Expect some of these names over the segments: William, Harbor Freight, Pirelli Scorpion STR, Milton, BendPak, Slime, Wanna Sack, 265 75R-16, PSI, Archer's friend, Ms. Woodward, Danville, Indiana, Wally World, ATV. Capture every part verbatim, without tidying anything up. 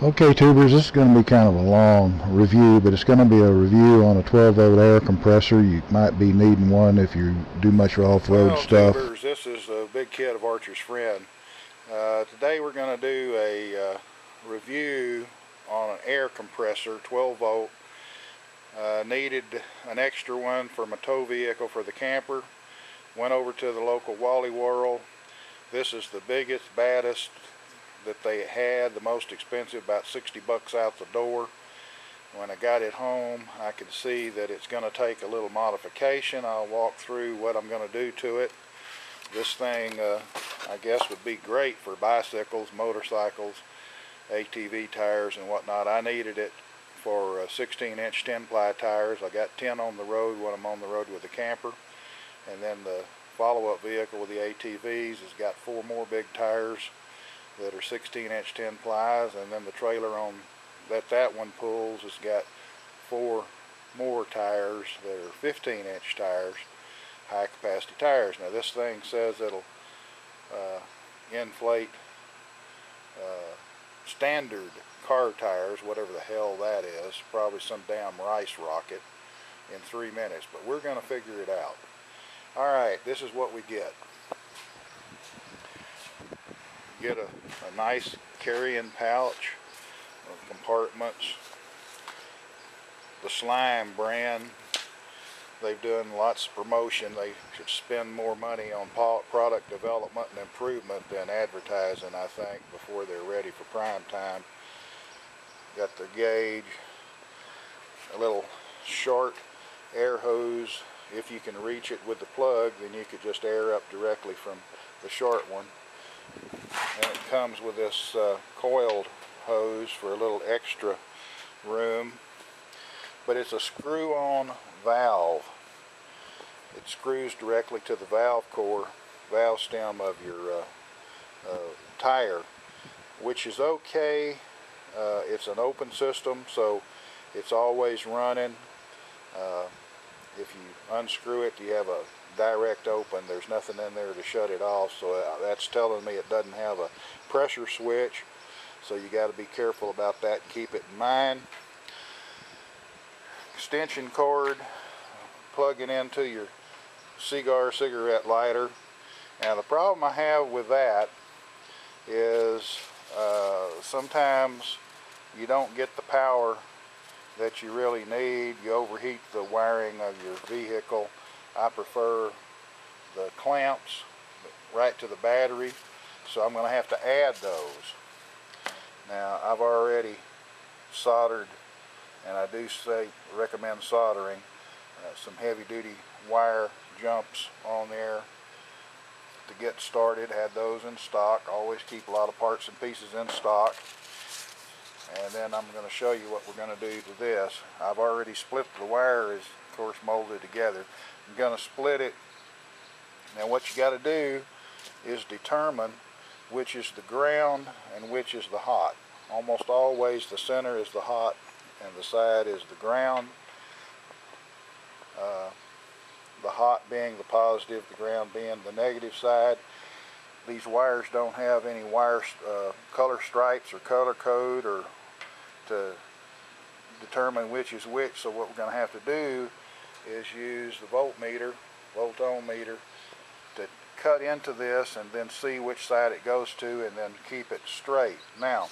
Okay, tubers, this is going to be kind of a long review, but it's going to be a review on a twelve volt air compressor. You might be needing one if you do much off-road well, stuff. Tubers, this is the big kid of Archer's friend. Uh, today we're going to do a uh, review on an air compressor, twelve volt. Uh, needed an extra one for my tow vehicle for the camper. Went over to the local Wally World. This is the biggest, baddest that they had, the most expensive, about sixty bucks out the door. When I got it home, I could see that it's going to take a little modification. I'll walk through what I'm going to do to it. This thing, uh, I guess, would be great for bicycles, motorcycles, A T V tires, and whatnot. I needed it for sixteen inch uh, ten ply tires. I got ten on the road when I'm on the road with the camper, and then the follow-up vehicle with the A T Vs has got four more big tires that are sixteen inch ten plies, and then the trailer on that that one pulls has got four more tires that are fifteen inch tires, high capacity tires. Now this thing says it'll uh, inflate uh, standard car tires, whatever the hell that is, probably some damn rice rocket, in three minutes, but we're going to figure it out. Alright, this is what we get. Get a, a nice carrying pouch of compartments. The Slime brand, they've done lots of promotion. They should spend more money on product development and improvement than advertising, I think, before they're ready for prime time. Got the gauge, a little short air hose. If you can reach it with the plug, then you could just air up directly from the short one. And it comes with this uh, coiled hose for a little extra room. But it's a screw-on valve. It screws directly to the valve core, valve stem of your uh, uh, tire, which is okay. Uh, it's an open system, so it's always running. Uh, if you unscrew it, you have a direct open. There's nothing in there to shut it off, so that's telling me it doesn't have a pressure switch, so you got to be careful about that and keep it in mind. Extension cord, plugging into your cigar cigarette lighter. Now the problem I have with that is uh, sometimes you don't get the power that you really need. You overheat the wiring of your vehicle. I prefer the clamps right to the battery, so I'm going to have to add those. Now I've already soldered, and I do say recommend soldering uh, some heavy-duty wire jumps on there to get started. Had those in stock. Always keep a lot of parts and pieces in stock. And then I'm going to show you what we're going to do to this. I've already split the wire, is of course molded together. I'm going to split it. Now what you got to do is determine which is the ground and which is the hot. Almost always the center is the hot and the side is the ground. Uh, the hot being the positive, the ground being the negative side. These wires don't have any wire uh, color stripes or color code or to determine which is which, so what we're going to have to do is use the voltmeter, volt-ohmmeter, to cut into this and then see which side it goes to and then keep it straight. Now,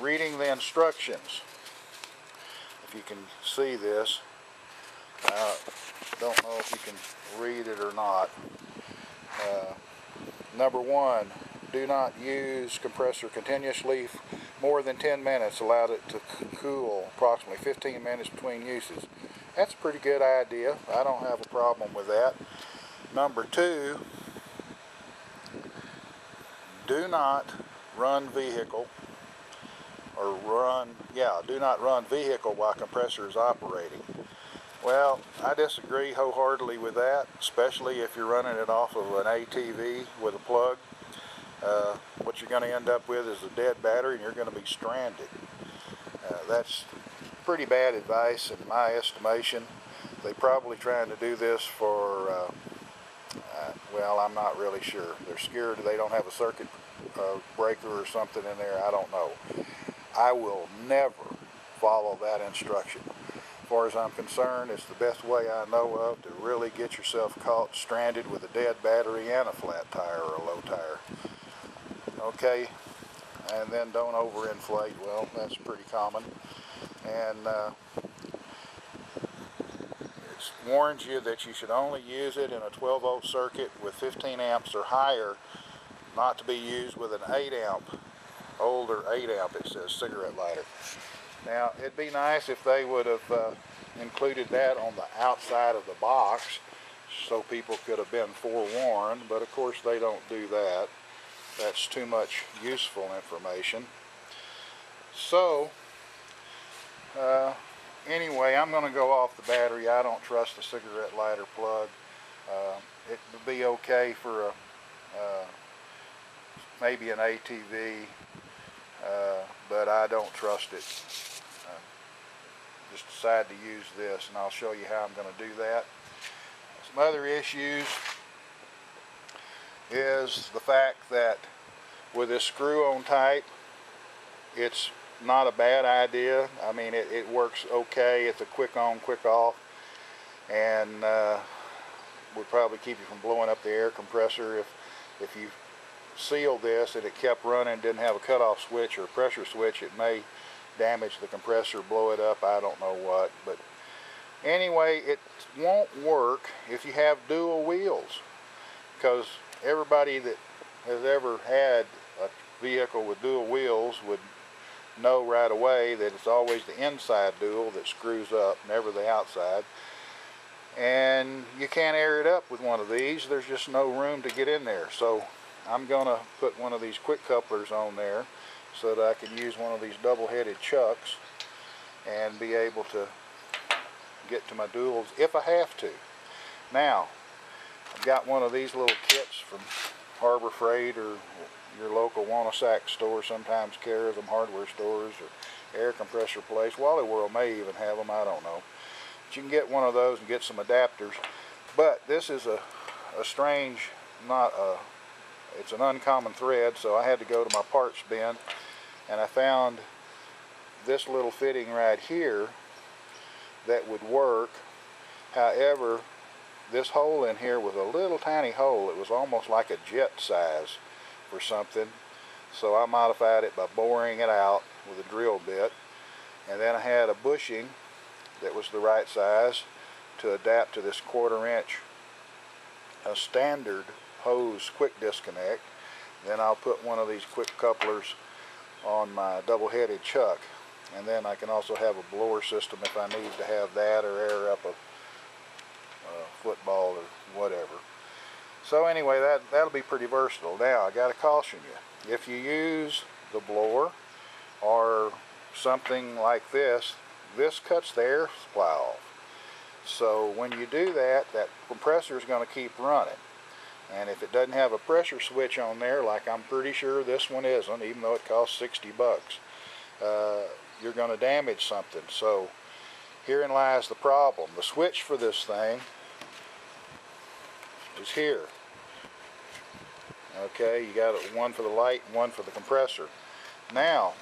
reading the instructions, if you can see this, I uh, don't know if you can read it or not. Uh, number one, do not use compressor continuously more than ten minutes. Allow it to cool approximately fifteen minutes between uses. That's a pretty good idea. I don't have a problem with that. Number two, do not run vehicle or run, yeah, do not run vehicle while compressor is operating. Well, I disagree wholeheartedly with that, especially if you're running it off of an A T V with a plug. Uh, what you're going to end up with is a dead battery and you're going to be stranded. Uh, that's pretty bad advice in my estimation. They're probably trying to do this for, uh, uh, well, I'm not really sure. They're scared they don't have a circuit uh, breaker or something in there. I don't know. I will never follow that instruction. As far as I'm concerned, it's the best way I know of to really get yourself caught stranded with a dead battery and a flat tire or a low tire. Okay, and then don't overinflate. Well, that's pretty common. And uh, it warns you that you should only use it in a twelve volt circuit with fifteen amps or higher, not to be used with an eight amp, older eight amp, it says, cigarette lighter. Now, it'd be nice if they would have uh, included that on the outside of the box so people could have been forewarned, but of course they don't do that. That's too much useful information. So, uh, anyway, I'm gonna go off the battery. I don't trust the cigarette lighter plug. Uh, it would be okay for a, uh, maybe an A T V, uh, but I don't trust it. Just decide to use this, and I'll show you how I'm going to do that. Some other issues is the fact that with this screw-on type, it's not a bad idea. I mean, it, it works okay. It's a quick-on, quick-off, and uh, would probably keep you from blowing up the air compressor if, if you seal this and it kept running, didn't have a cutoff switch or a pressure switch. It may damage the compressor, blow it up, I don't know what, but anyway, it won't work if you have dual wheels, because everybody that has ever had a vehicle with dual wheels would know right away that it's always the inside dual that screws up, never the outside, and you can't air it up with one of these. There's just no room to get in there, so I'm gonna put one of these quick couplers on there so that I can use one of these double-headed chucks and be able to get to my duals if I have to. Now, I've got one of these little kits from Harbor Freight or your local Wanna Sack store, sometimes carries them, hardware stores or air compressor place. Wally World may even have them, I don't know. But you can get one of those and get some adapters. But this is a, a strange, not a, it's an uncommon thread, so I had to go to my parts bin. And I found this little fitting right here that would work. However, this hole in here was a little tiny hole. It was almost like a jet size or something. So I modified it by boring it out with a drill bit. And then I had a bushing that was the right size to adapt to this quarter inch a standard hose quick disconnect. Then I'll put one of these quick couplers on my double-headed chuck, and then I can also have a blower system if I need to have that, or air up a, a football or whatever. So anyway, that, that'll be pretty versatile. Now, I gotta caution you, if you use the blower or something like this, this cuts the air supply off. So when you do that, that compressor is going to keep running. And if it doesn't have a pressure switch on there, like I'm pretty sure this one isn't, even though it costs sixty bucks, uh, you're going to damage something. So herein lies the problem. The switch for this thing is here. Okay, you got one for the light and one for the compressor. Now,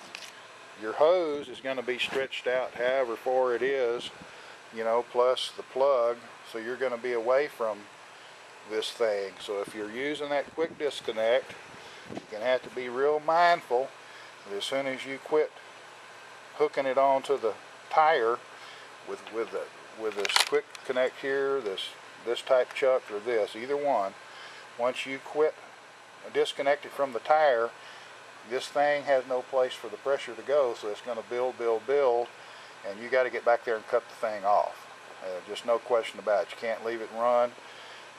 your hose is going to be stretched out however far it is, you know, plus the plug, so you're going to be away from this thing. So if you're using that quick disconnect, you're gonna have to be real mindful that as soon as you quit hooking it onto the tire with with the with this quick connect here, this this type chuck or this, either one, once you quit disconnect it from the tire, this thing has no place for the pressure to go, so it's going to build, build, build, and you got to get back there and cut the thing off. Uh, just no question about it. You can't leave it run.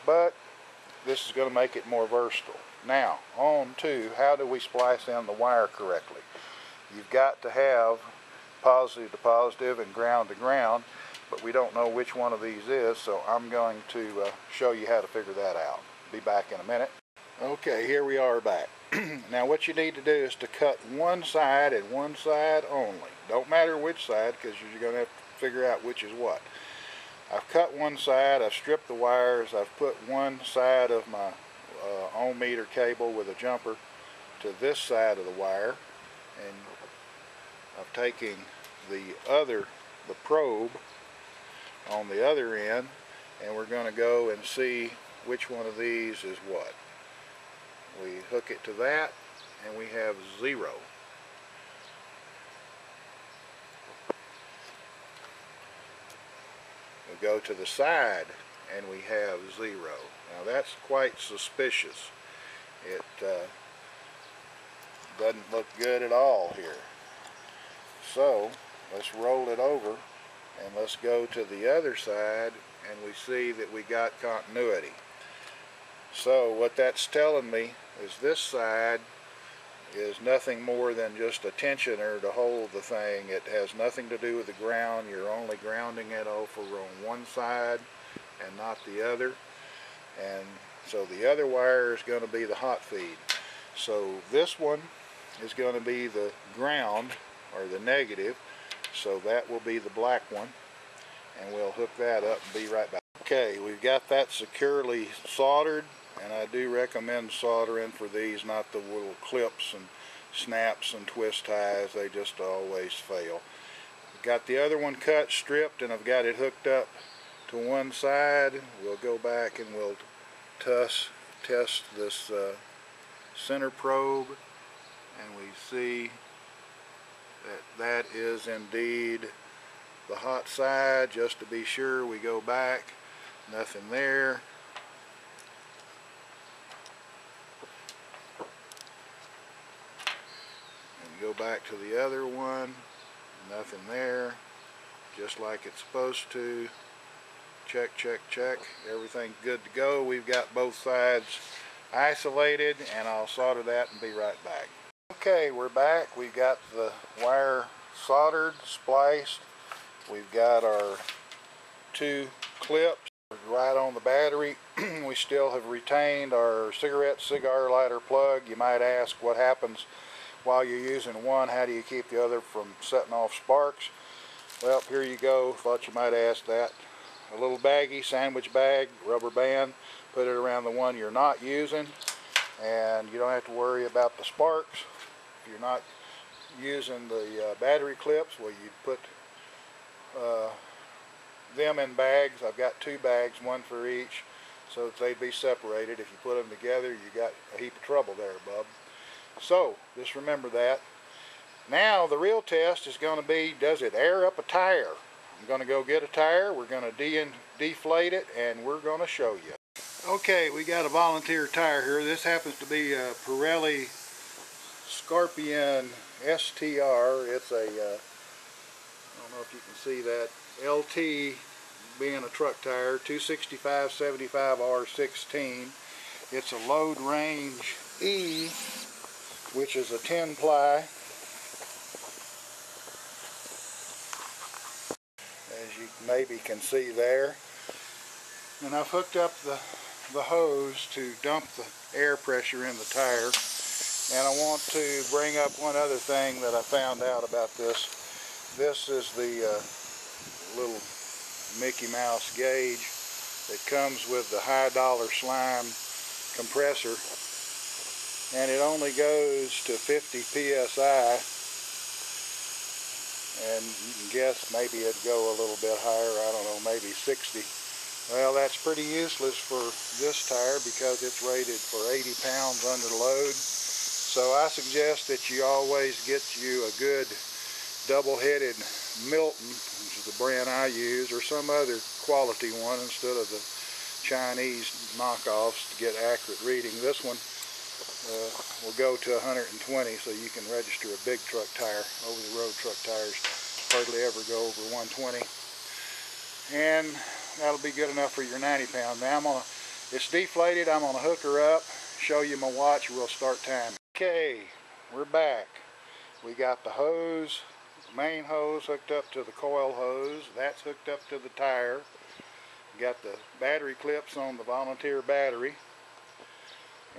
But this is going to make it more versatile. Now, on to how do we splice in the wire correctly. You've got to have positive to positive and ground to ground, but we don't know which one of these is, so I'm going to uh, show you how to figure that out. Be back in a minute. Okay, here we are back. Now what you need to do is to cut one side and one side only. Don't matter which side, because you're going to have to figure out which is what. I've cut one side, I've stripped the wires, I've put one side of my uh, ohm meter cable with a jumper to this side of the wire, and taking the other, the probe on the other end, and we're going to go and see which one of these is what. We hook it to that and we have zero. We go to the side and we have zero. Now that's quite suspicious. It uh, doesn't look good at all here. So let's roll it over and let's go to the other side, and we see that we got continuity. So what that's telling me is this side is nothing more than just a tensioner to hold the thing. It has nothing to do with the ground. You're only grounding it over on one side and not the other. And so the other wire is going to be the hot feed. So this one is going to be the ground, or the negative. So that will be the black one. And we'll hook that up and be right back. Okay, we've got that securely soldered, and I do recommend soldering for these, not the little clips and snaps and twist ties. They just always fail. I've got the other one cut, stripped, and I've got it hooked up to one side. We'll go back and we'll test, test this uh, center probe, and we see that that is indeed the hot side. Just to be sure, we go back, nothing there. And go back to the other one, nothing there, just like it's supposed to. Check, check, check, everything good to go. We've got both sides isolated, and I'll solder that and be right back. Okay, we're back. We've got the wire soldered, spliced. We've got our two clips right on the battery. We still have retained our cigarette cigar lighter plug. You might ask, what happens while you're using one? How do you keep the other from setting off sparks? Well, here you go. Thought you might ask that. A little baggie, sandwich bag, rubber band. Put it around the one you're not using, and you don't have to worry about the sparks. If you're not using the uh, battery clips, well, you put Uh, them in bags. I've got two bags, one for each, so that they'd be separated. If you put them together, you got a heap of trouble there, bub. So just remember that. Now the real test is going to be, does it air up a tire? I'm going to go get a tire. We're going to de deflate it, and we're going to show you. Okay, we got a volunteer tire here. This happens to be a Pirelli Scorpion S T R. It's a uh, I don't know if you can see that, L T, being a truck tire, two sixty-five seventy-five R sixteen. It's a load range E, which is a ten ply. As you maybe can see there. And I've hooked up the, the hose to dump the air pressure in the tire. And I want to bring up one other thing that I found out about this. This is the uh, little Mickey Mouse gauge that comes with the high dollar slime compressor, and it only goes to fifty P S I, and you can guess maybe it'd go a little bit higher, I don't know, maybe sixty. Well, that's pretty useless for this tire because it's rated for eighty pounds under load, so I suggest that you always get you a good double-headed Milton, which is the brand I use, or some other quality one instead of the Chinese knockoffs to get accurate reading. This one uh, will go to one hundred twenty, so you can register a big truck tire. Over-the-road truck tires hardly ever go over one twenty. And that'll be good enough for your ninety pound. Now, I'm gonna, it's deflated. I'm going to hook her up, show you my watch, we'll start timing. Okay, we're back. We got the hose, main hose hooked up to the coil hose, that's hooked up to the tire. We got the battery clips on the volunteer battery,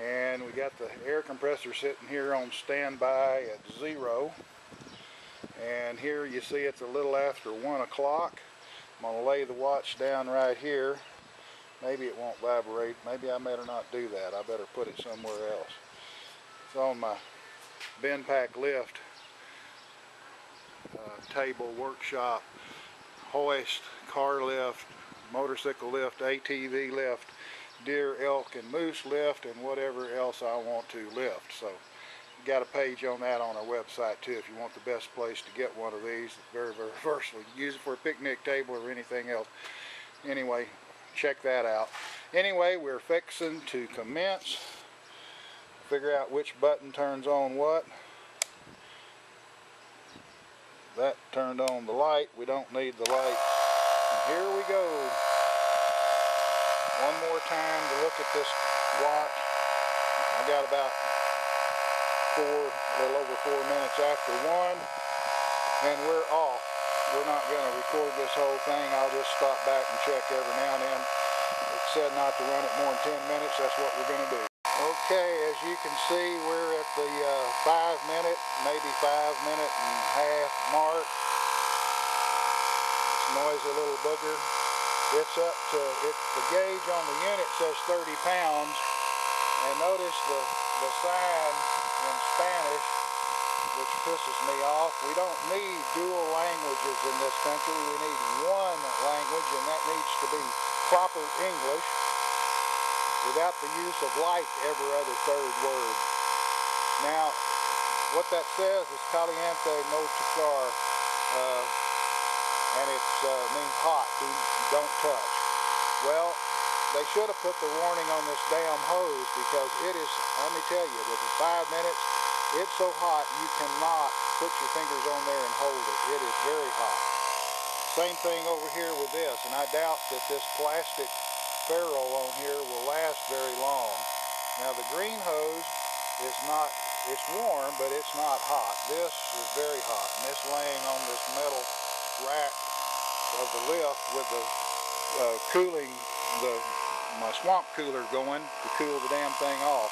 and we got the air compressor sitting here on standby at zero. And here you see it's a little after one o'clock. I'm going to lay the watch down right here. Maybe it won't vibrate, maybe I better not do that, I better put it somewhere else. It's on my BendPak lift. table, workshop, hoist, car lift, motorcycle lift, A T V lift, deer, elk, and moose lift, and whatever else I want to lift. So got a page on that on our website too if you want the best place to get one of these. Very, very versatile. Use it for a picnic table or anything else. Anyway, check that out. Anyway, we're fixing to commence. Figure out which button turns on what. That turned on the light. We don't need the light. And here we go. One more time to look at this watch. I got about Four, a little over four minutes after one, and we're off. We're not going to record this whole thing. I'll just stop back and check every now and then. It's said not to run it more than ten minutes. That's what we're going to do. Okay, as you can see, we're at the uh, five minute, maybe five minute and a half mark. It's noisy little booger. It's up to, it, the gauge on the unit says thirty pounds, and notice the, the sign in Spanish, which pisses me off. We don't need dual languages in this country. We need one language, and that needs to be proper English without the use of like every other third word. Now, what that says is caliente no tocar, uh, and it uh, means hot, do, don't touch. Well, they should have put the warning on this damn hose, because it is, let me tell you, within five minutes, it's so hot you cannot put your fingers on there and hold it. It is very hot. Same thing over here with this, and I doubt that this plastic ferrule on here will last very long. Now the green hose is not, it's warm, but it's not hot. This is very hot, and it's laying on this metal rack of the lift with the uh, cooling, the my swamp cooler going to cool the damn thing off.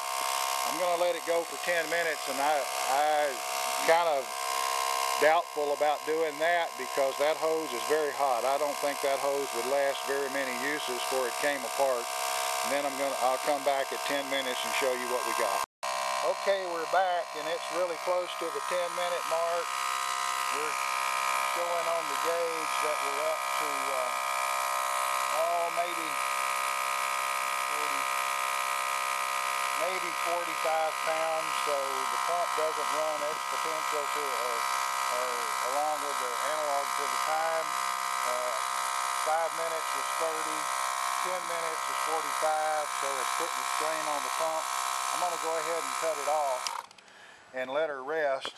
I'm going to let it go for ten minutes, and I, I kind of doubtful about doing that because that hose is very hot. I don't think that hose would last very many uses before it came apart. And then I'm going to, I'll come back at ten minutes and show you what we got. Okay, we're back, and it's really close to the ten minute mark. We're showing on the gauge that we're up to uh, oh, maybe maybe forty-five pounds, so the pump doesn't run its potential to, or, or along with the analog to the time. Uh, five minutes was thirty, ten minutes was forty-five, so it's putting the strain on the pump. I'm going to go ahead and cut it off and let her rest.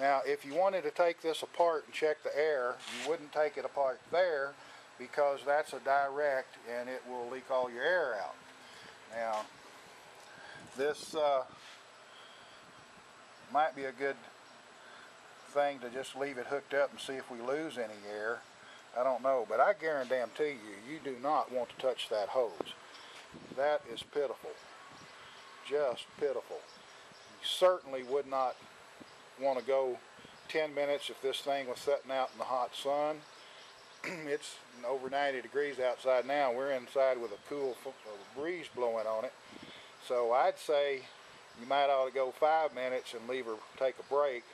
Now, if you wanted to take this apart and check the air, you wouldn't take it apart there because that's a direct and it will leak all your air out. Now, this uh, might be a good thing to just leave it hooked up and see if we lose any air. I don't know, but I guarantee you, you do not want to touch that hose. That is pitiful, just pitiful. You certainly would not want to go ten minutes if this thing was sitting out in the hot sun. It's over ninety degrees outside now. We're inside with a cool breeze blowing on it. So I'd say you might ought to go five minutes and leave her take a break.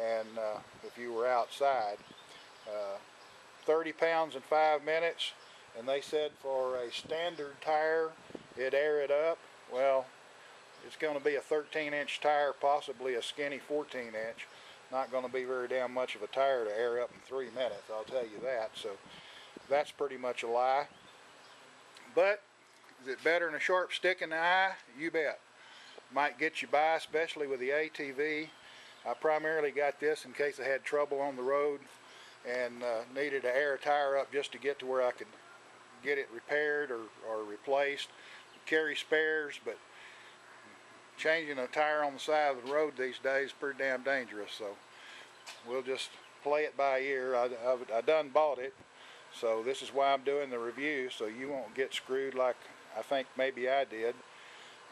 And uh, if you were outside, uh, thirty pounds in five minutes, and they said for a standard tire, it'd air it up. Well, it's going to be a thirteen inch tire, possibly a skinny fourteen inch. Not going to be very damn much of a tire to air up in three minutes. I'll tell you that. So that's pretty much a lie. But is it better than a sharp stick in the eye? You bet. Might get you by, especially with the A T V. I primarily got this in case I had trouble on the road and uh, needed to air a tire up just to get to where I could get it repaired or, or replaced. Carry spares, but changing a tire on the side of the road these days is pretty damn dangerous. So we'll just play it by ear. I, I, I done bought it, so this is why I'm doing the review, so you won't get screwed like I think maybe I did.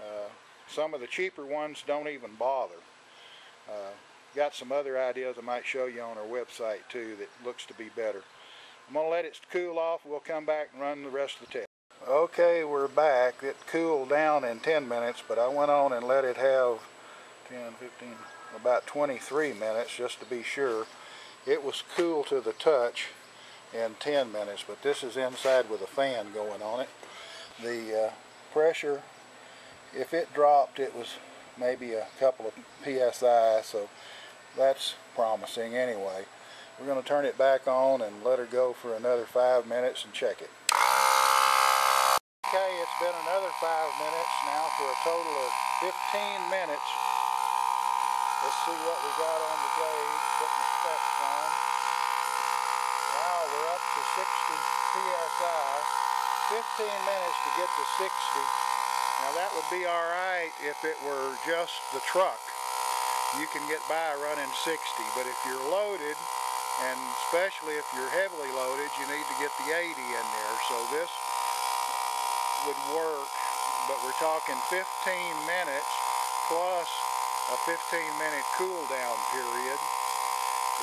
Uh, some of the cheaper ones don't even bother. Uh, got some other ideas I might show you on our website too that looks to be better. I'm gonna let it cool off. We'll come back and run the rest of the test. Okay, we're back. It cooled down in ten minutes, but I went on and let it have ten, fifteen, about twenty-three minutes just to be sure. It was cool to the touch in ten minutes, but this is inside with a fan going on it. The uh, pressure, if it dropped, it was maybe a couple of P S I, so that's promising anyway. We're going to turn it back on and let her go for another five minutes and check it. Okay, it's been another five minutes now for a total of fifteen minutes. Let's see what we got on the gauge, putting the specs on. Wow, we're up to sixty P S I. fifteen minutes to get to sixty. Now that would be all right if it were just the truck. You can get by running sixty, but if you're loaded, and especially if you're heavily loaded, you need to get the eighty in there. So this would work, but we're talking fifteen minutes plus a fifteen minute cool down period,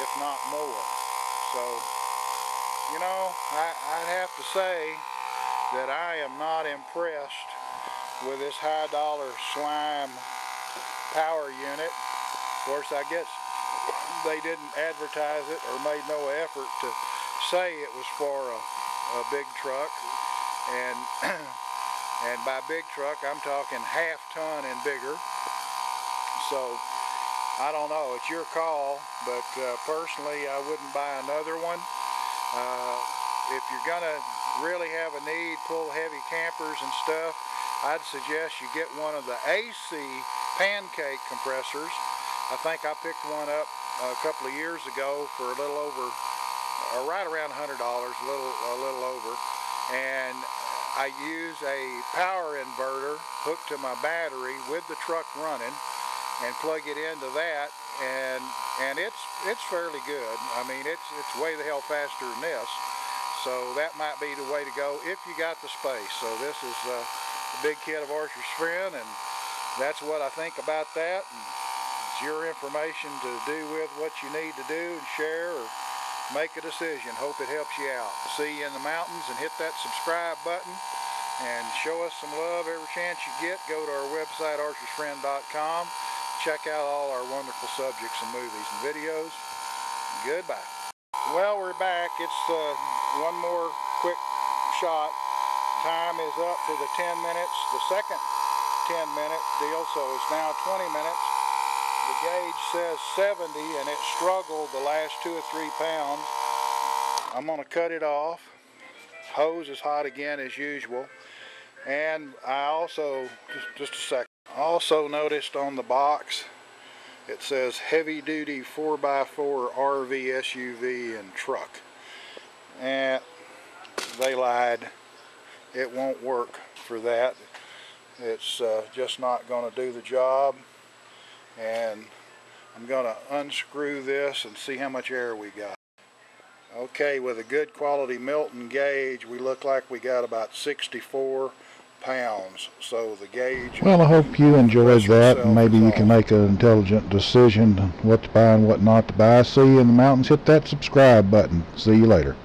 if not more. So, you know, I, I'd have to say that I am not impressed with this high dollar Slime power unit. Of course, I guess they didn't advertise it or made no effort to say it was for a, a big truck, and and by big truck I'm talking half ton and bigger. So I don't know, it's your call, but uh, personally I wouldn't buy another one. Uh, if you're gonna really have a need, pull heavy campers and stuff, I'd suggest you get one of the A C pancake compressors. I think I picked one up a couple of years ago for a little over, or right around a hundred dollars, a little, a little over. And I use a power inverter hooked to my battery with the truck running, and plug it into that, and and it's it's fairly good. I mean, it's it's way the hell faster than this. So that might be the way to go if you got the space. So this is uh, a big kit of Archer's Friend, and that's what I think about that. And, it's your information to do with what you need to do and share or make a decision. Hope it helps you out. See you in the mountains, and hit that subscribe button and show us some love every chance you get. Go to our website, archers friend dot com. Check out all our wonderful subjects and movies and videos. Goodbye. Well, we're back. It's uh, one more quick shot. Time is up for the ten minutes, the second ten minute deal, so it's now twenty minutes. The gauge says seventy, and it struggled the last two or three pounds. I'm gonna cut it off. Hose is hot again as usual. And I also, just, just a second, also noticed on the box, it says heavy duty four by four R V, S U V, and truck. And they lied. It won't work for that. It's uh, just not gonna do the job. And I'm going to unscrew this and see how much air we got. Okay, with a good quality Milton gauge, we look like we got about sixty-four pounds. So the gauge... Well, I hope you enjoyed that, and maybe you can make an intelligent decision what to buy and what not to buy. See you in the mountains. Hit that subscribe button. See you later.